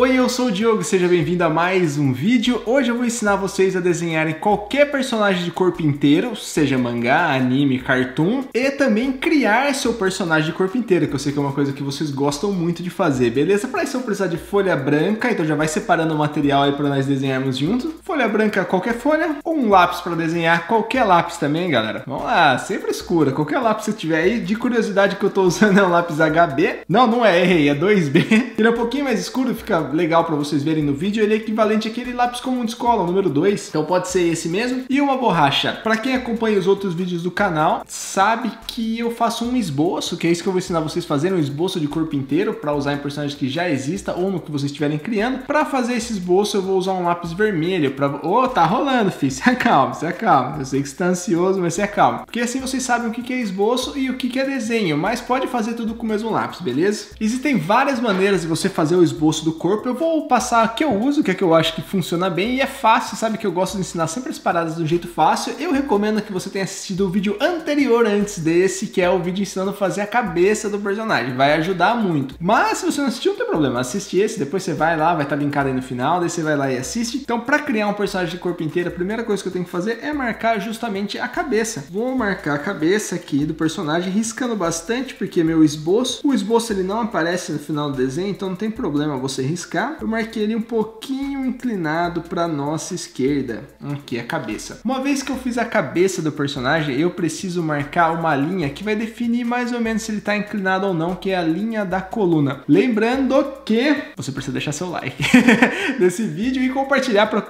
Oi, eu sou o Diogo, seja bem-vindo a mais um vídeo. Hoje eu vou ensinar vocês a desenharem qualquer personagem de corpo inteiro, seja mangá, anime, cartoon, e também criar seu personagem de corpo inteiro, que eu sei que é uma coisa que vocês gostam muito de fazer, beleza? Para isso eu vou precisar de folha branca, então já vai separando o material aí para nós desenharmos juntos. Folha branca, qualquer folha, ou um lápis para desenhar, qualquer lápis também, galera. Vamos lá, sem frescura, qualquer lápis que você tiver aí. De curiosidade, que eu tô usando é um lápis HB. Não, não é, errei, é 2B. Ele é um pouquinho mais escuro, fica legal para vocês verem no vídeo. Ele é equivalente àquele lápis comum de escola, o número 2. Então pode ser esse mesmo. E uma borracha. Para quem acompanha os outros vídeos do canal, sabe que eu faço um esboço, que é isso que eu vou ensinar vocês a fazer, um esboço de corpo inteiro para usar em personagens que já exista ou no que vocês estiverem criando. Para fazer esse esboço, eu vou usar um lápis vermelho. Tá rolando, filho. Se acalma, se acalma. Eu sei que você tá ansioso, mas se acalma. Porque assim vocês sabem o que é esboço e o que é desenho, mas pode fazer tudo com o mesmo lápis, beleza? Existem várias maneiras de você fazer o esboço do corpo. Eu vou passar a que eu uso, que é que eu acho que funciona bem e é fácil, sabe que eu gosto de ensinar sempre as paradas do jeito fácil. Eu recomendo que você tenha assistido o vídeo anterior antes desse, que é o vídeo ensinando a fazer a cabeça do personagem, vai ajudar muito. Mas se você não assistiu, não tem problema, assiste esse, depois você vai lá, vai estar linkado aí no final, daí você vai lá e assiste. Então para criar um personagem de corpo inteiro, a primeira coisa que eu tenho que fazer é marcar justamente a cabeça. Vou marcar a cabeça aqui do personagem, riscando bastante, porque meu esboço, o esboço ele não aparece no final do desenho, então não tem problema você riscar. Eu marquei ele um pouquinho inclinado para nossa esquerda, aqui a cabeça. Uma vez que eu fiz a cabeça do personagem, eu preciso marcar uma linha que vai definir mais ou menos se ele está inclinado ou não, que é a linha da coluna. Lembrando que você precisa deixar seu like nesse vídeo e compartilhar para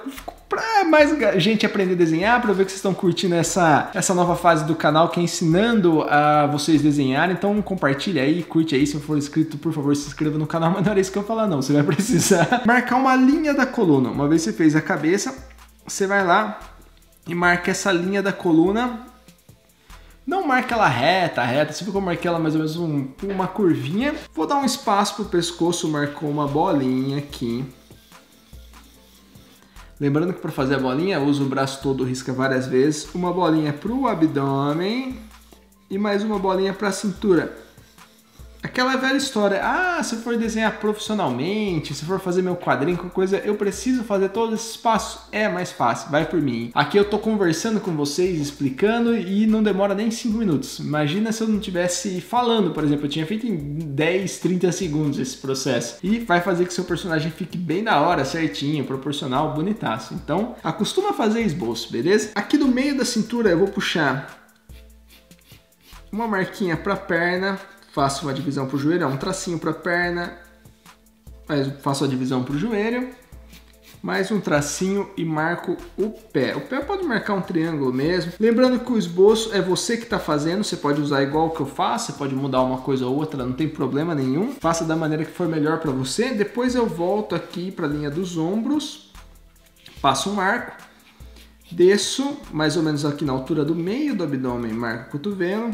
mais gente aprender a desenhar, para ver que vocês estão curtindo essa nova fase do canal, que é ensinando a vocês desenharem. Então compartilha aí, curte aí, se não for inscrito, por favor, se inscreva no canal, mas não era isso que eu falar não, você vai precisar marcar uma linha da coluna. Uma vez que você fez a cabeça, você vai lá e marca essa linha da coluna. Não marca ela reta, reta, você ficou marcando ela mais ou menos uma curvinha. Vou dar um espaço pro pescoço, marcou uma bolinha aqui. Lembrando que para fazer a bolinha, eu uso o braço todo, risca várias vezes. Uma bolinha para o abdômen e mais uma bolinha para a cintura. Aquela velha história, se eu for desenhar profissionalmente, se eu for fazer meu quadrinho, qualquer coisa, eu preciso fazer todo esse espaço, é mais fácil, vai por mim. Aqui eu tô conversando com vocês, explicando, e não demora nem 5 minutos. Imagina se eu não estivesse falando, por exemplo, eu tinha feito em 10, 30 segundos esse processo. E vai fazer que seu personagem fique bem na hora, certinho, proporcional, bonitaço. Então, acostuma a fazer esboço, beleza? Aqui do meio da cintura eu vou puxar uma marquinha pra perna, faço uma divisão pro joelho, um tracinho pra perna, faço a divisão pro joelho, mais um tracinho e marco o pé. O pé pode marcar um triângulo mesmo. Lembrando que o esboço é você que tá fazendo, você pode usar igual que eu faço, você pode mudar uma coisa ou outra, não tem problema nenhum. Faça da maneira que for melhor pra você. Depois eu volto aqui pra linha dos ombros, passo um arco, desço mais ou menos aqui na altura do meio do abdômen, marco o cotovelo,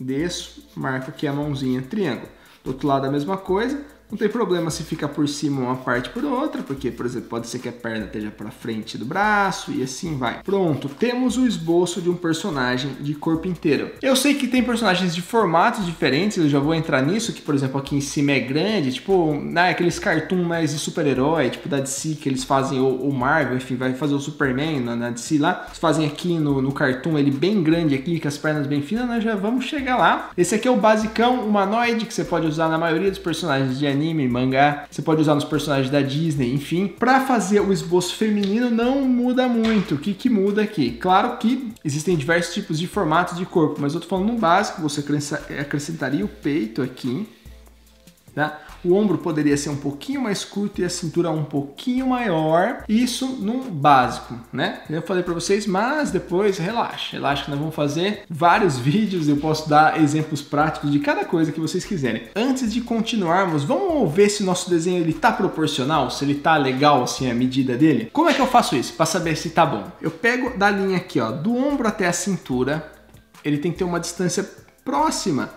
desço, marco aqui a mãozinha, triângulo. Do outro lado a mesma coisa, não tem problema se fica por cima uma parte por outra, porque, por exemplo, pode ser que a perna esteja para frente do braço e assim vai. Pronto, temos o esboço de um personagem de corpo inteiro. Eu sei que tem personagens de formatos diferentes, eu já vou entrar nisso, que, por exemplo, aqui em cima é grande, tipo, aqueles cartoon mais de super-herói, tipo da DC, que eles fazem, ou Marvel, enfim, vai fazer o Superman na DC lá. Eles fazem aqui no cartoon ele bem grande aqui, com as pernas bem finas, nós já vamos chegar lá. Esse aqui é o basicão humanoide, que você pode usar na maioria dos personagens de anime, mangá, você pode usar nos personagens da Disney, enfim. Para fazer o esboço feminino não muda muito. O que muda aqui? Claro que existem diversos tipos de formatos de corpo, mas eu tô falando no básico, você acrescentaria o peito aqui, tá? O ombro poderia ser um pouquinho mais curto e a cintura um pouquinho maior. Isso num básico, né? Eu falei pra vocês, mas depois relaxa. Relaxa que nós vamos fazer vários vídeos. Eu posso dar exemplos práticos de cada coisa que vocês quiserem. Antes de continuarmos, vamos ver se o nosso desenho ele tá proporcional, se ele tá legal assim a medida dele. Como é que eu faço isso? Pra saber se tá bom. Eu pego da linha aqui, ó, do ombro até a cintura. Ele tem que ter uma distância próxima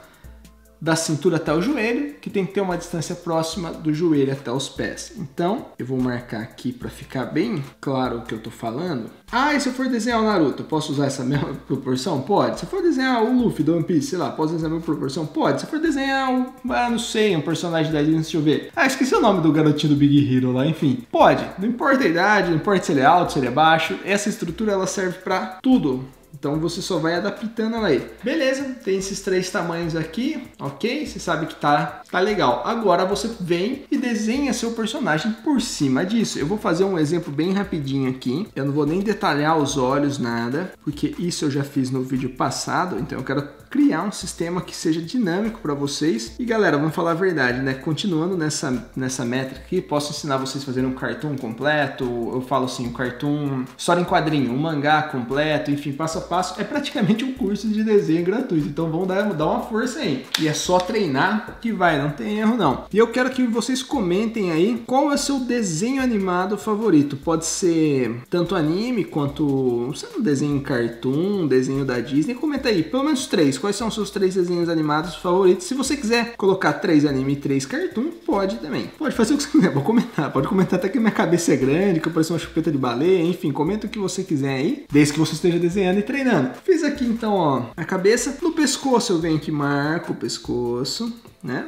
da cintura até o joelho, que tem que ter uma distância próxima do joelho até os pés. Então, eu vou marcar aqui para ficar bem claro o que eu tô falando. Ah, e se eu for desenhar o Naruto, posso usar essa mesma proporção? Pode. Se eu for desenhar o Luffy do One Piece, sei lá, posso usar a mesma proporção? Pode. Se eu for desenhar um, ah, não sei, um personagem da Disney, deixa eu ver. Ah, esqueci o nome do garotinho do Big Hero lá, enfim. Pode. Não importa a idade, não importa se ele é alto, se ele é baixo. Essa estrutura, ela serve para tudo. Então você só vai adaptando ela aí. Beleza, tem esses três tamanhos aqui, ok? Você sabe que tá legal. Agora você vem e desenha seu personagem por cima disso. Eu vou fazer um exemplo bem rapidinho aqui. Eu não vou nem detalhar os olhos, nada, porque isso eu já fiz no vídeo passado. Então eu quero criar um sistema que seja dinâmico para vocês. E galera, vamos falar a verdade, né? Continuando nessa métrica aqui, posso ensinar vocês a fazerem um cartoon completo. Eu falo assim, um cartoon só em quadrinho, um mangá completo, enfim, passo a passo. É praticamente um curso de desenho gratuito, então vão dar uma força aí. E é só treinar que vai, não tem erro não. E eu quero que vocês comentem aí qual é o seu desenho animado favorito. Pode ser tanto anime quanto um desenho cartoon, um desenho da Disney. Comenta aí, pelo menos três. Quais são os seus três desenhos animados favoritos? Se você quiser colocar 3 anime e 3 cartoon, pode também. Pode fazer o que você quiser, vou comentar. Pode comentar até que minha cabeça é grande, que eu pareço uma chupeta de baleia, enfim, comenta o que você quiser aí, desde que você esteja desenhando e treinando. Fiz aqui então, ó, a cabeça. No pescoço eu venho aqui, marco o pescoço, né?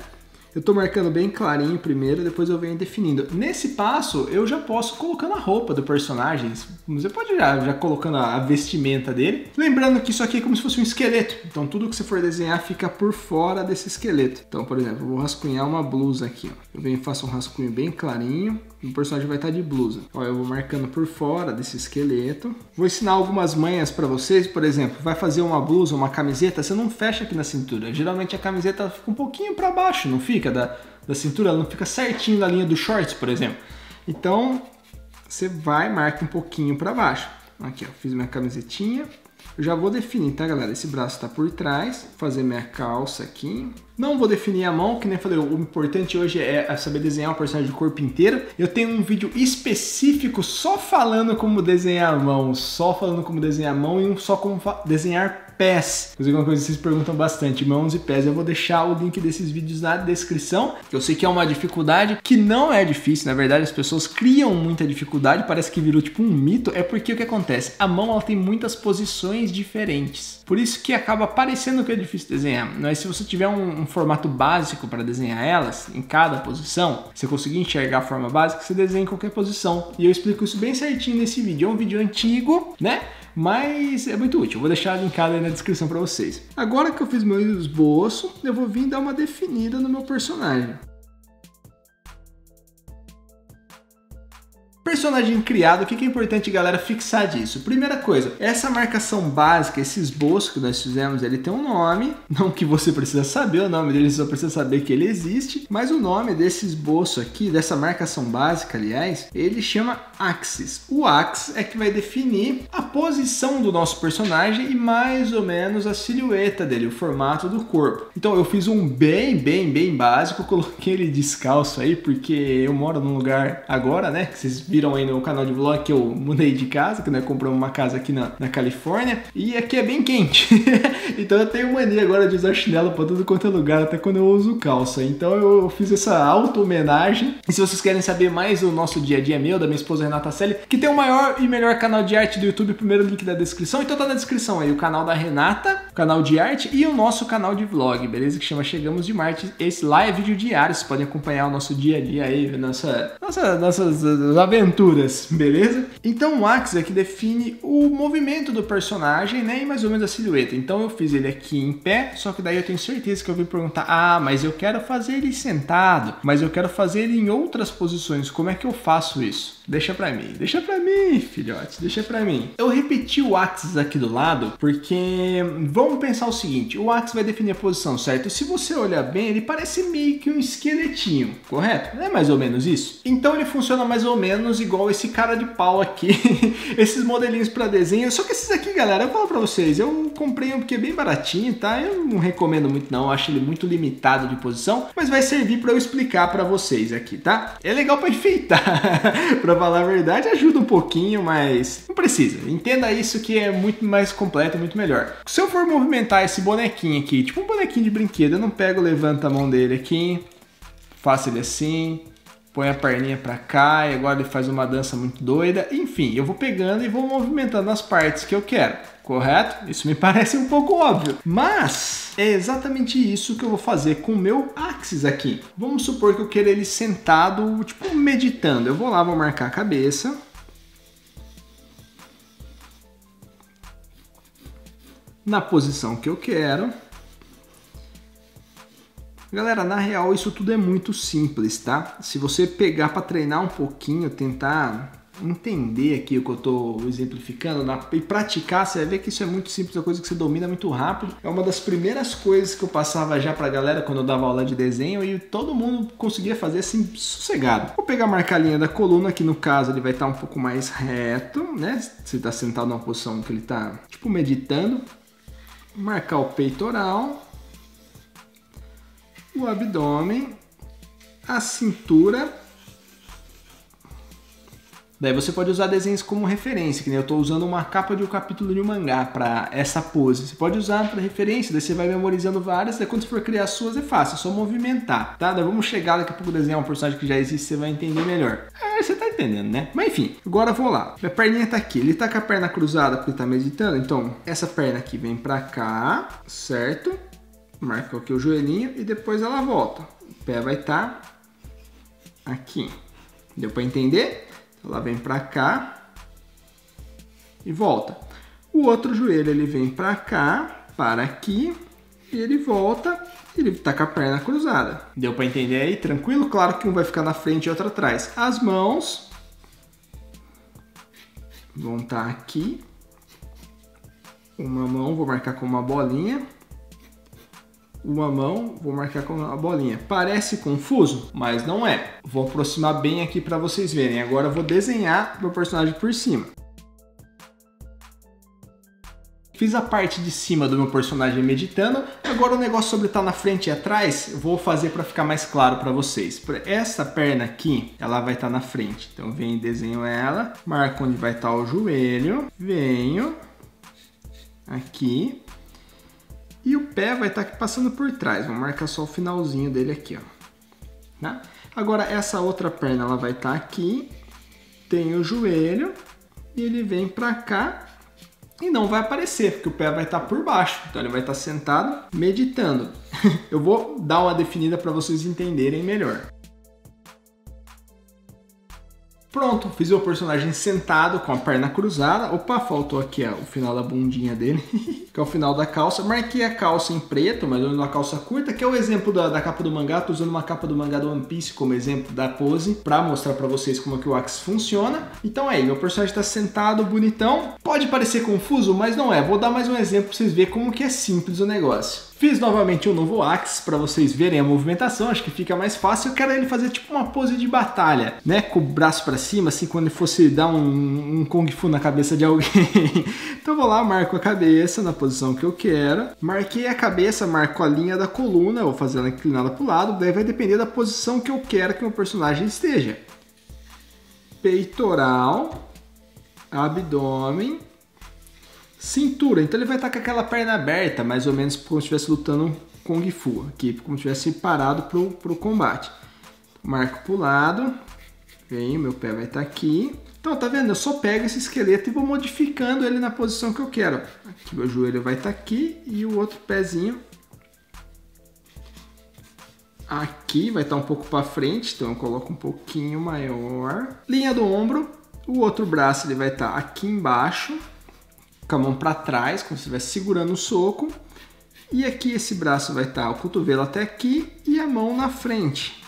Eu tô marcando bem clarinho primeiro, depois eu venho definindo. Nesse passo, eu já posso colocando a roupa do personagem. Você pode já colocando a vestimenta dele. Lembrando que isso aqui é como se fosse um esqueleto. Então tudo que você for desenhar fica por fora desse esqueleto. Então, por exemplo, eu vou rascunhar uma blusa aqui, ó. Eu venho e faço um rascunho bem clarinho. O personagem vai estar de blusa. Ó, eu vou marcando por fora desse esqueleto. Vou ensinar algumas manhas para vocês. Por exemplo, vai fazer uma blusa, uma camiseta, você não fecha aqui na cintura. Geralmente a camiseta fica um pouquinho para baixo, não fica? Da cintura, ela não fica certinho na linha do shorts, por exemplo. Então, você vai, marca um pouquinho para baixo. Aqui, ó, fiz minha camisetinha. Eu já vou definir, tá, galera? Esse braço tá por trás. Vou fazer minha calça aqui. Não vou definir a mão, que nem eu falei, o importante hoje é saber desenhar um personagem de corpo inteiro. Eu tenho um vídeo específico só falando como desenhar a mão. Só falando como desenhar a mão e um só como desenhar pés. Inclusive, uma coisa que vocês perguntam bastante, mãos e pés. Eu vou deixar o link desses vídeos na descrição. Eu sei que é uma dificuldade, que não é difícil. Na verdade, as pessoas criam muita dificuldade. Parece que virou tipo um mito. É porque o que acontece? A mão, ela tem muitas posições diferentes. Por isso que acaba parecendo que é difícil desenhar. Mas se você tiver um formato básico para desenhar elas em cada posição, se você conseguir enxergar a forma básica, você desenha em qualquer posição. E eu explico isso bem certinho nesse vídeo. É um vídeo antigo, né? Mas é muito útil. Eu vou deixar linkado aí na descrição para vocês. Agora que eu fiz meu esboço, eu vou vir dar uma definida no meu personagem. Personagem criado, o que é importante, galera, fixar disso? Primeira coisa, essa marcação básica, esse esboço que nós fizemos, ele tem um nome, não que você precisa saber o nome dele, você só precisa saber que ele existe, mas o nome desse esboço aqui, dessa marcação básica, aliás, ele chama axis. O axis é que vai definir a posição do nosso personagem e mais ou menos a silhueta dele, o formato do corpo. Então eu fiz um bem básico, coloquei ele descalço aí, porque eu moro num lugar agora, né, que vocês viram aí no canal de vlog que eu mudei de casa, que nós compramos uma casa aqui na Califórnia, e aqui é bem quente. Então eu tenho mania agora de usar chinelo para tudo quanto é lugar, até quando eu uso calça. Então eu fiz essa auto-homenagem. E se vocês querem saber mais do nosso dia a dia meu, da minha esposa Renata Selle, que tem o maior e melhor canal de arte do YouTube, primeiro link da descrição. Então tá na descrição aí o canal da Renata, o canal de arte e o nosso canal de vlog, beleza? Que chama Chegamos de Marte. Esse lá é vídeo diário, vocês podem acompanhar o nosso dia a dia aí, nossas aventuras. Beleza? Então o axis aqui define o movimento do personagem, né? E mais ou menos a silhueta. Então eu fiz ele aqui em pé, só que daí eu tenho certeza que eu vim perguntar, ah, mas eu quero fazer ele sentado, mas eu quero fazer ele em outras posições, como é que eu faço isso? Deixa pra mim, filhote, deixa pra mim. Eu repeti o axis aqui do lado, porque vamos pensar o seguinte, o axis vai definir a posição, certo? Se você olhar bem, ele parece meio que um esqueletinho, correto? Não é mais ou menos isso? Então ele funciona mais ou menos igual esse cara de pau aqui, esses modelinhos para desenho, só que esses aqui, galera, eu falo para vocês, eu comprei um porque é bem baratinho, tá? Eu não recomendo muito não, eu acho ele muito limitado de posição, mas vai servir para eu explicar para vocês aqui, tá? É legal para enfeitar, para falar a verdade, ajuda um pouquinho, mas não precisa. Entenda isso que é muito mais completo, muito melhor. Se eu for movimentar esse bonequinho aqui, tipo um bonequinho de brinquedo. Eu não pego, levanto a mão dele aqui, faço ele assim, põe a perninha pra cá e agora ele faz uma dança muito doida. Enfim, eu vou pegando e vou movimentando as partes que eu quero, correto? Isso me parece um pouco óbvio, mas é exatamente isso que eu vou fazer com o meu Axis aqui. Vamos supor que eu queira ele sentado, tipo meditando. Eu vou lá, vou marcar a cabeça. Na posição que eu quero. Galera, na real isso tudo é muito simples, tá? Se você pegar para treinar um pouquinho, tentar entender aqui o que eu tô exemplificando e praticar, você vai ver que isso é muito simples, é uma coisa que você domina muito rápido. É uma das primeiras coisas que eu passava já pra galera quando eu dava aula de desenho e todo mundo conseguia fazer assim, sossegado. Vou pegar a marcalinha da coluna, que no caso ele vai estar um pouco mais reto, né? Você tá sentado numa posição que ele tá tipo meditando. Marcar o peitoral, o abdômen, a cintura. Daí você pode usar desenhos como referência, que nem eu estou usando uma capa de um capítulo de um mangá para essa pose. Você pode usar para referência, daí você vai memorizando várias, daí quando você for criar suas é fácil, é só movimentar, tá? Daí vamos chegar daqui a pouco desenhar um personagem que já existe, você vai entender melhor. É, você tá entendendo, né? Mas enfim, agora eu vou lá. Minha perninha tá aqui, ele tá com a perna cruzada porque ele tá meditando, então essa perna aqui vem para cá, certo? Marca aqui o joelhinho e depois ela volta. O pé vai estar aqui. Deu para entender? Ela vem pra cá e volta. O outro joelho ele vem pra cá, para aqui, e ele volta, e ele tá com a perna cruzada. Deu pra entender aí? Tranquilo? Claro que um vai ficar na frente e outro atrás. As mãos vão estar aqui. Uma mão vou marcar com uma bolinha. Uma mão, vou marcar com a bolinha. Parece confuso, mas não é. Vou aproximar bem aqui para vocês verem. Agora eu vou desenhar meu personagem por cima. Fiz a parte de cima do meu personagem meditando. Agora o negócio sobre estar na frente e atrás, eu vou fazer para ficar mais claro para vocês. Essa perna aqui, ela vai estar na frente. Então venho e desenho ela. Marco onde vai estar o joelho. Venho aqui. E o pé vai estar aqui passando por trás. Vou marcar só o finalzinho dele aqui, ó. Tá? Agora, essa outra perna, ela vai estar aqui. Tem o joelho. E ele vem pra cá. E não vai aparecer, porque o pé vai estar por baixo. Então, ele vai estar sentado, meditando. Eu vou dar uma definida para vocês entenderem melhor. Pronto, fiz o personagem sentado com a perna cruzada. Opa, faltou aqui ó, o final da bundinha dele, que é o final da calça. Marquei a calça em preto, mas usando uma calça curta, que é o exemplo da capa do mangá. Tô usando uma capa do mangá do One Piece como exemplo da pose, pra mostrar pra vocês como é que o Axis funciona. Então aí, meu personagem tá sentado, bonitão. Pode parecer confuso, mas não é. Vou dar mais um exemplo pra vocês verem como que é simples o negócio. Fiz novamente um novo Axis para vocês verem a movimentação, acho que fica mais fácil. Eu quero ele fazer tipo uma pose de batalha, né? Com o braço para cima, assim, quando ele fosse dar um Kung Fu na cabeça de alguém. Então vou lá, marco a cabeça na posição que eu quero. Marquei a cabeça, marco a linha da coluna, vou fazer ela inclinada para o lado. Daí vai depender da posição que eu quero que o meu personagem esteja. Peitoral, abdômen, cintura, então ele vai estar com aquela perna aberta, mais ou menos como se estivesse lutando Kung Fu, aqui, como se estivesse parado pro combate. Marco pro lado, vem, meu pé vai estar aqui. Então, tá vendo? Eu só pego esse esqueleto e vou modificando ele na posição que eu quero. Aqui, meu joelho vai estar aqui e o outro pezinho aqui, vai estar um pouco para frente, então eu coloco um pouquinho maior. Linha do ombro, o outro braço ele vai estar aqui embaixo, com a mão para trás, como se estivesse segurando o soco. E aqui esse braço vai estar o cotovelo até aqui e a mão na frente.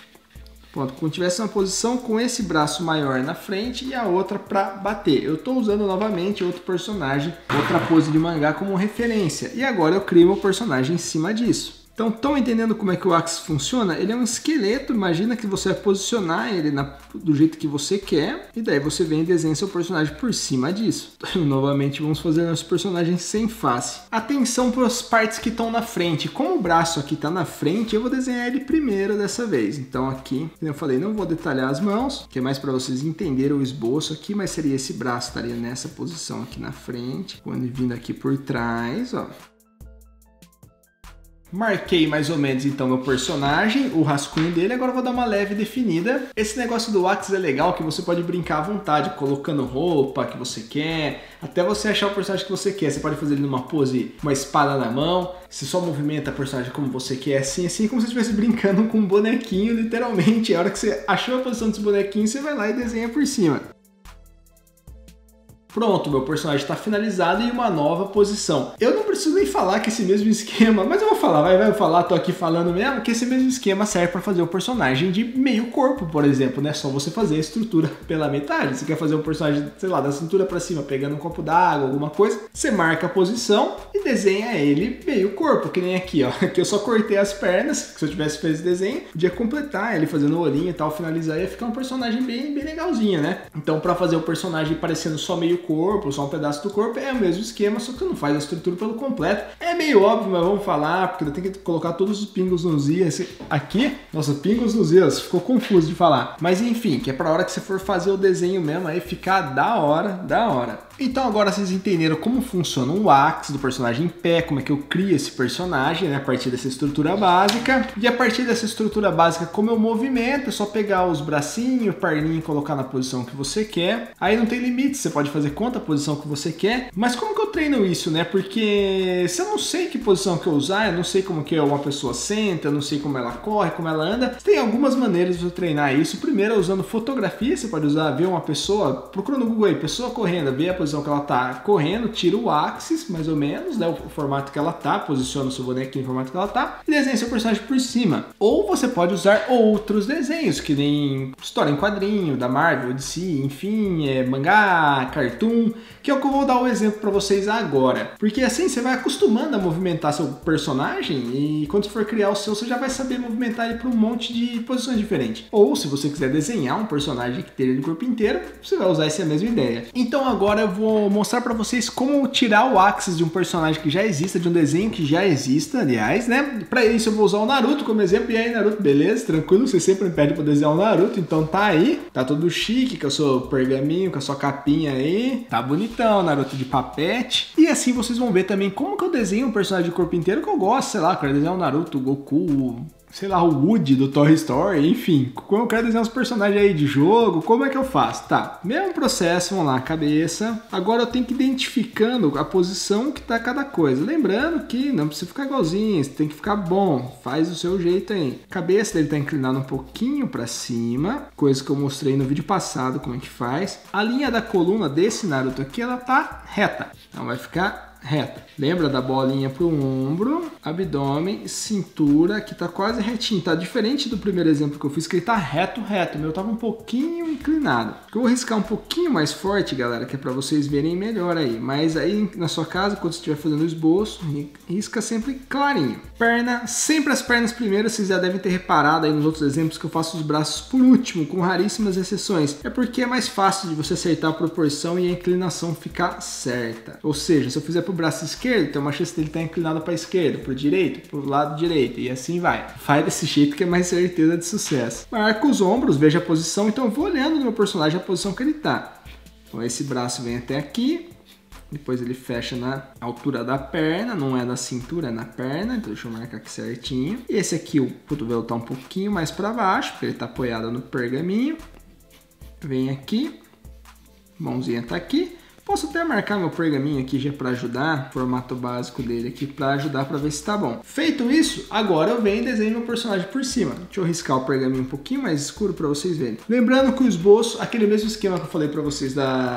Pronto, como tivesse uma posição com esse braço maior na frente e a outra para bater. Eu estou usando novamente outro personagem, outra pose de mangá como referência. E agora eu crio meu personagem em cima disso. Então, estão entendendo como é que o Axis funciona? Ele é um esqueleto, imagina que você vai posicionar ele do jeito que você quer, e daí você vem e desenha seu personagem por cima disso. Novamente, vamos fazer nosso personagem sem face. Atenção para as partes que estão na frente. Como o braço aqui está na frente, eu vou desenhar ele primeiro dessa vez. Então aqui, como eu falei, não vou detalhar as mãos, que é mais para vocês entenderem o esboço aqui, mas seria esse braço, estaria nessa posição aqui na frente, quando vindo aqui por trás, ó. Marquei mais ou menos então meu personagem, o rascunho dele, agora eu vou dar uma leve definida. Esse negócio do wax é legal, que você pode brincar à vontade, colocando roupa que você quer, até você achar o personagem que você quer. Você pode fazer ele numa pose, uma espada na mão, você só movimenta o personagem como você quer, assim, como se você estivesse brincando com um bonequinho, literalmente. A hora que você achou a posição desse bonequinho, você vai lá e desenha por cima. Pronto, meu personagem está finalizado e uma nova posição. Eu não preciso nem falar que esse mesmo esquema, mas eu vou falar, tô aqui falando mesmo, que esse mesmo esquema serve para fazer o personagem de meio corpo, por exemplo, né? Só você fazer a estrutura pela metade. Você quer fazer um personagem, sei lá, da cintura para cima, pegando um copo d'água, alguma coisa, você marca a posição e desenha ele meio corpo, que nem aqui, ó. Aqui eu só cortei as pernas, que se eu tivesse feito esse desenho, podia completar ele fazendo o olhinho e tal, finalizar, ia ficar um personagem bem legalzinho, né? Então, para fazer o personagem parecendo só meio corpo, só um pedaço do corpo, é o mesmo esquema, só que você não faz a estrutura pelo completo. É meio óbvio, mas vamos falar, porque tem que colocar todos os pingos nos is aqui. Nossa, pingos nos is, ficou confuso de falar. Mas enfim, que é pra hora que você for fazer o desenho mesmo, aí ficar da hora. Então agora vocês entenderam como funciona o wax do personagem em pé, como é que eu crio esse personagem, né, a partir dessa estrutura básica. E a partir dessa estrutura básica, como eu movimento, é só pegar os bracinhos, perninha e colocar na posição que você quer. Aí não tem limite, você pode fazer quanta posição que você quer. Mas como que eu treino isso, né? Porque se eu não sei que posição que eu usar, eu não sei como que uma pessoa senta, eu não sei como ela corre, como ela anda. Tem algumas maneiras de eu treinar isso. Primeiro é usando fotografia, você pode usar, ver uma pessoa, procura no Google aí, pessoa correndo, vê a posição que ela tá correndo, tira o axis, mais ou menos, né? O formato que ela tá, posiciona o seu bonequinho no formato que ela tá e desenha seu personagem por cima. Ou você pode usar outros desenhos, que nem história em quadrinho, da Marvel, DC, enfim, mangá, cartoon, que é o que eu vou dar um exemplo para vocês agora, porque assim você vai acostumando a movimentar seu personagem e quando você for criar o seu, você já vai saber movimentar ele para um monte de posições diferentes. Ou se você quiser desenhar um personagem que tenha ele o corpo inteiro, você vai usar essa mesma ideia. Então agora eu vou mostrar para vocês como tirar o axis de um personagem que já exista, de um desenho que já exista, aliás, né? Para isso eu vou usar o Naruto como exemplo. E aí, Naruto, beleza? Tranquilo? Você sempre me pede para desenhar o Naruto, então tá aí, tá todo chique, com o seu pergaminho, com a sua capinha aí. Tá bonitão, Naruto de papete. E assim vocês vão ver também como que eu desenho um personagem de corpo inteiro que eu gosto, sei lá, eu quero desenhar o Naruto, o Goku, sei lá, o Woody do Toy Story, enfim, como eu quero desenhar os personagens aí de jogo, como é que eu faço? Tá, mesmo processo, vamos lá, cabeça. Agora eu tenho que ir identificando a posição que tá cada coisa, lembrando que não precisa ficar igualzinho, você tem que ficar bom, faz do seu jeito aí. Cabeça dele tá inclinada um pouquinho pra cima, coisa que eu mostrei no vídeo passado como é que faz. A linha da coluna desse Naruto aqui, ela tá reta, então vai ficar reta. Lembra da bolinha pro ombro, abdômen, cintura, que tá quase retinho. Tá diferente do primeiro exemplo que eu fiz, que ele tá reto. O meu tava um pouquinho inclinado. Eu vou riscar um pouquinho mais forte, galera, que é pra vocês verem melhor aí. Mas aí, na sua casa, quando você estiver fazendo o esboço, risca sempre clarinho. Perna, sempre as pernas primeiro. Vocês já devem ter reparado aí nos outros exemplos que eu faço os braços por último, com raríssimas exceções. É porque é mais fácil de você acertar a proporção e a inclinação ficar certa. Ou seja, se eu fizer o braço esquerdo, tem uma chance dele estar inclinado para a esquerda, para o direito, para o lado direito, e assim vai. Faz desse jeito que é mais certeza de sucesso. Marca os ombros, veja a posição, então eu vou olhando no meu personagem a posição que ele está. Então esse braço vem até aqui, depois ele fecha na altura da perna, não é na cintura, é na perna, então deixa eu marcar aqui certinho. E esse aqui, o cotovelo está um pouquinho mais para baixo, porque ele está apoiado no pergaminho. Vem aqui, mãozinha está aqui. Posso até marcar meu pergaminho aqui já para ajudar, formato básico dele aqui para ajudar para ver se tá bom. Feito isso, agora eu venho e desenho meu personagem por cima. Deixa eu riscar o pergaminho um pouquinho mais escuro para vocês verem. Lembrando que o esboço, aquele mesmo esquema que eu falei para vocês na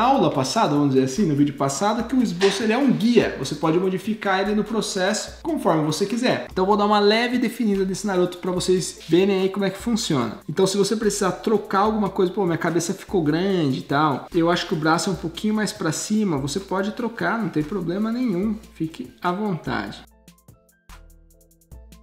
aula passada, vamos dizer assim, no vídeo passado, que o esboço ele é um guia. Você pode modificar ele no processo conforme você quiser. Então eu vou dar uma leve definida desse Naruto para vocês verem aí como é que funciona. Então se você precisar trocar alguma coisa, pô, minha cabeça ficou grande e tal, eu acho que o braço é um pouquinho mais para cima, você pode trocar, não tem problema nenhum, fique à vontade.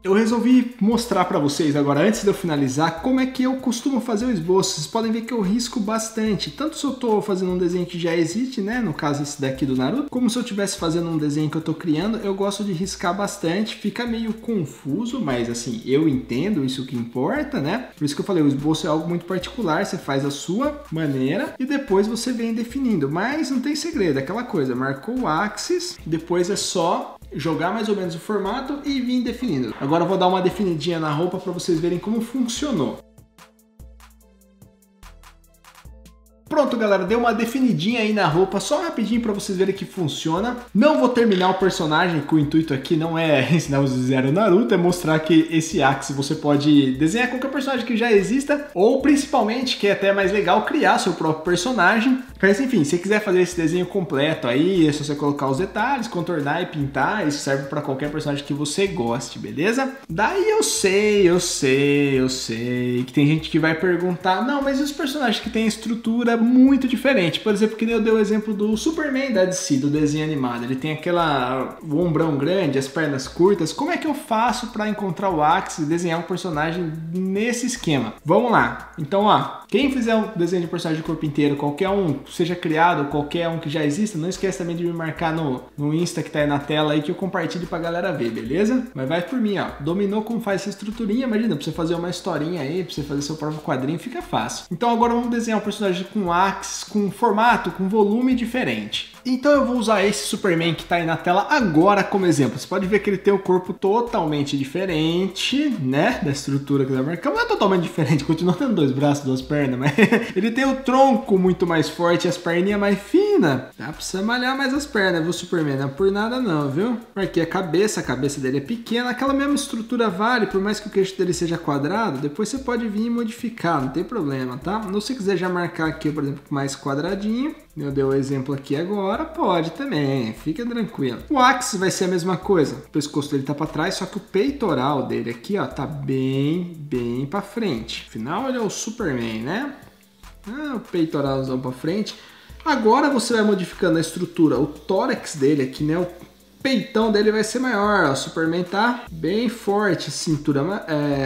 Eu resolvi mostrar para vocês agora, antes de eu finalizar, como é que eu costumo fazer o esboço. Vocês podem ver que eu risco bastante, tanto se eu tô fazendo um desenho que já existe, né, no caso esse daqui do Naruto, como se eu estivesse fazendo um desenho que eu tô criando, eu gosto de riscar bastante, fica meio confuso, mas assim, eu entendo isso que importa, né, por isso que eu falei, o esboço é algo muito particular, você faz a sua maneira e depois você vem definindo, mas não tem segredo, aquela coisa, marcou o axis, depois é só jogar mais ou menos o formato e vir definindo. Agora eu vou dar uma definidinha na roupa para vocês verem como funcionou. Pronto, galera, deu uma definidinha aí na roupa, só rapidinho pra vocês verem que funciona. Não vou terminar o personagem, que o intuito aqui não é ensinar vocês a desenhar o Naruto, é mostrar que esse axe você pode desenhar qualquer personagem que já exista, ou principalmente, que é até mais legal, criar seu próprio personagem. Mas enfim, se você quiser fazer esse desenho completo aí, é só você colocar os detalhes, contornar e pintar, isso serve pra qualquer personagem que você goste, beleza? Daí eu sei que tem gente que vai perguntar, não, mas e os personagens que tem estrutura muito diferente? Por exemplo, que eu dei o exemplo do Superman da DC, do desenho animado. Ele tem aquela ombrão grande, as pernas curtas. Como é que eu faço para encontrar o axe e desenhar um personagem nesse esquema? Vamos lá. Então, ó, quem fizer um desenho de personagem de corpo inteiro, qualquer um seja criado, qualquer um que já exista, não esquece também de me marcar no Insta que tá aí na tela aí, que eu compartilho pra galera ver, beleza? Mas vai por mim, ó. Dominou como faz essa estruturinha, imagina, pra você fazer uma historinha aí, pra você fazer seu próprio quadrinho, fica fácil. Então agora vamos desenhar um personagem com axe, com formato, com volume diferente. Então eu vou usar esse Superman que tá aí na tela agora como exemplo. Você pode ver que ele tem um corpo totalmente diferente, né? Da estrutura que tá marcando. Não é totalmente diferente, continua tendo dois braços, duas pernas, mas ele tem o tronco muito mais forte, as perninhas mais finas. Dá pra você malhar mais as pernas, viu, Superman? Não é por nada não, viu? Porque a cabeça dele é pequena, aquela mesma estrutura vale, por mais que o queixo dele seja quadrado, depois você pode vir e modificar, não tem problema, tá? Não, se quiser já marcar aqui, por exemplo, mais quadradinho, eu dei o exemplo aqui agora, pode também, fica tranquilo. O axe vai ser a mesma coisa, o pescoço dele tá pra trás, só que o peitoral dele aqui, ó, tá bem pra frente. Afinal, ele é o Superman, né? Ah, o peitoralzão pra frente. Agora você vai modificando a estrutura, o tórax dele aqui, né, o peitão dele vai ser maior, ó. O Superman tá bem forte, cintura,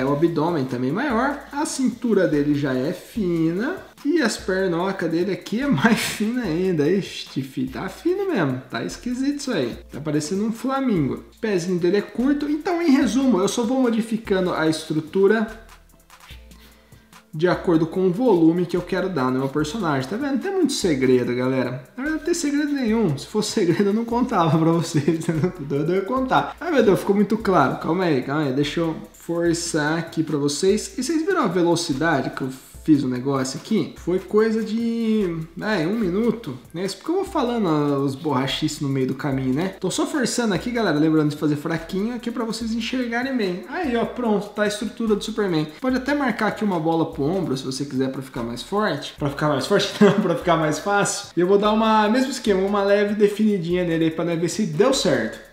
o abdômen também maior, a cintura dele já é fina, e as pernocas dele aqui é mais fina ainda. Ixi, filho, tá fino mesmo, tá esquisito isso aí, tá parecendo um flamingo. O pezinho dele é curto. Então, em resumo, eu só vou modificando a estrutura de acordo com o volume que eu quero dar no meu personagem, tá vendo? Não tem muito segredo, galera. Na verdade, não tem segredo nenhum. Se fosse segredo, eu não contava pra vocês. Eu ia contar. Ai, meu Deus, ficou muito claro. Calma aí. Deixa eu forçar aqui pra vocês. E vocês viram a velocidade que eu fiz o negócio aqui? Foi coisa de um minuto, né? Isso porque eu vou falando os borrachices no meio do caminho, né? Tô só forçando aqui, galera, lembrando de fazer fraquinho aqui pra vocês enxergarem bem. Aí, ó, pronto, tá a estrutura do Superman. Pode até marcar aqui uma bola pro ombro, se você quiser, pra ficar mais forte. Pra ficar mais forte? Não, pra ficar mais fácil. E eu vou dar uma, mesmo esquema, uma leve definidinha nele aí pra ver se deu certo.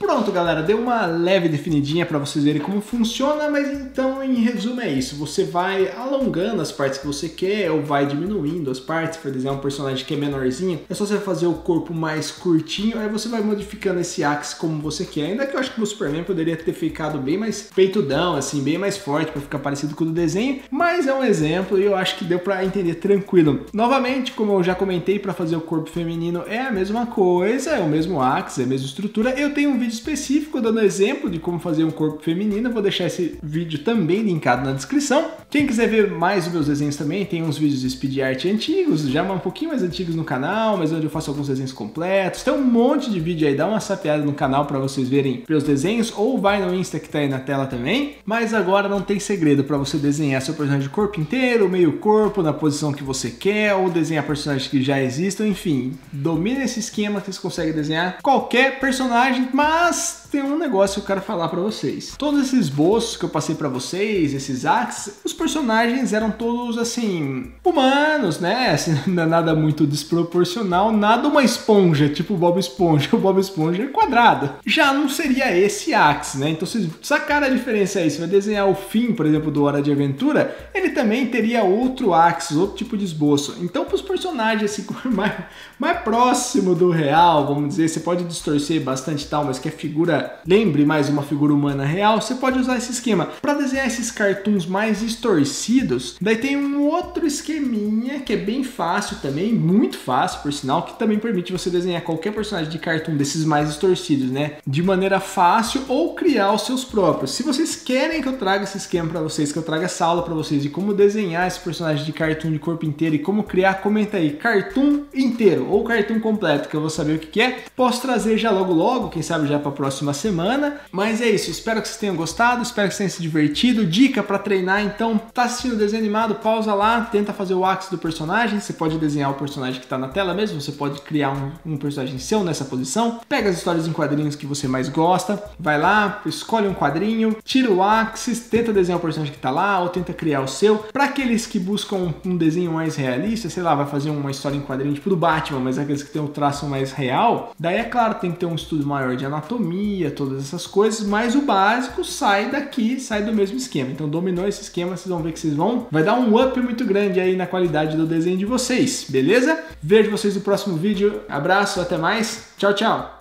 Pronto, galera, deu uma leve definidinha para vocês verem como funciona, mas então, em resumo, é isso. Você vai alongando as partes que você quer ou vai diminuindo as partes. Para desenhar um personagem que é menorzinho, é só você fazer o corpo mais curtinho, aí você vai modificando esse axe como você quer. Ainda que eu acho que o Superman poderia ter ficado bem mais peitudão, assim, bem mais forte, para ficar parecido com o do desenho, mas é um exemplo e eu acho que deu para entender tranquilo. Novamente, como eu já comentei, para fazer o corpo feminino é a mesma coisa, é o mesmo axe, é a mesma estrutura. Eu tenho um vídeo específico dando exemplo de como fazer um corpo feminino, vou deixar esse vídeo também linkado na descrição. Quem quiser ver mais os meus desenhos também, tem uns vídeos de speed art antigos, já um pouquinho mais antigos no canal, mas onde eu faço alguns desenhos completos, tem um monte de vídeo aí, dá uma sapeada no canal para vocês verem meus desenhos, ou vai no Insta que tá aí na tela também. Mas agora não tem segredo para você desenhar seu personagem de corpo inteiro, meio corpo, na posição que você quer, ou desenhar personagens que já existam, enfim, domina esse esquema que vocês conseguem desenhar qualquer personagem. Mas tem um negócio que eu quero falar pra vocês. Todos esses esboços que eu passei pra vocês, esses axes, os personagens eram todos, assim, humanos, né? Assim, nada muito desproporcional, nada uma esponja, tipo o Bob Esponja. O Bob Esponja é quadrado. Já não seria esse axe, né? Então vocês sacaram a diferença aí. Você vai desenhar o fim, por exemplo, do Hora de Aventura, ele também teria outro axe, outro tipo de esboço. Então, pros personagens, assim, mais próximo do real, vamos dizer, você pode distorcer bastante e tal, mas que a figura figura lembre mais uma figura humana real, você pode usar esse esquema. Para desenhar esses cartoons mais distorcidos, daí tem um outro esqueminha que é bem fácil também, muito fácil por sinal, que também permite você desenhar qualquer personagem de cartoon desses mais distorcidos, né? De maneira fácil ou criar os seus próprios. Se vocês querem que eu traga esse esquema para vocês, que eu traga essa aula para vocês de como desenhar esse personagem de cartoon de corpo inteiro e como criar, comenta aí, cartoon inteiro ou cartoon completo, que eu vou saber o que é. Posso trazer já logo logo, quem sabe já para a próxima semana. Mas é isso, espero que vocês tenham gostado, espero que vocês tenham se divertido. Dica para treinar, então, tá assistindo o desenho animado, pausa lá, tenta fazer o axis do personagem, você pode desenhar o personagem que tá na tela mesmo, você pode criar um personagem seu nessa posição, pega as histórias em quadrinhos que você mais gosta, vai lá, escolhe um quadrinho, tira o axis, tenta desenhar o personagem que tá lá, ou tenta criar o seu. Para aqueles que buscam um desenho mais realista, sei lá, vai fazer uma história em quadrinho tipo do Batman, mas aqueles que tem um traço mais real, daí é claro, tem que ter um estudo maior de anatomia, todas essas coisas, mas o básico sai daqui, sai do mesmo esquema. Então dominou esse esquema, vocês vão ver que vai dar um up muito grande aí na qualidade do desenho de vocês, beleza? Vejo vocês no próximo vídeo, abraço, até mais, tchau, tchau!